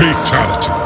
Fatality.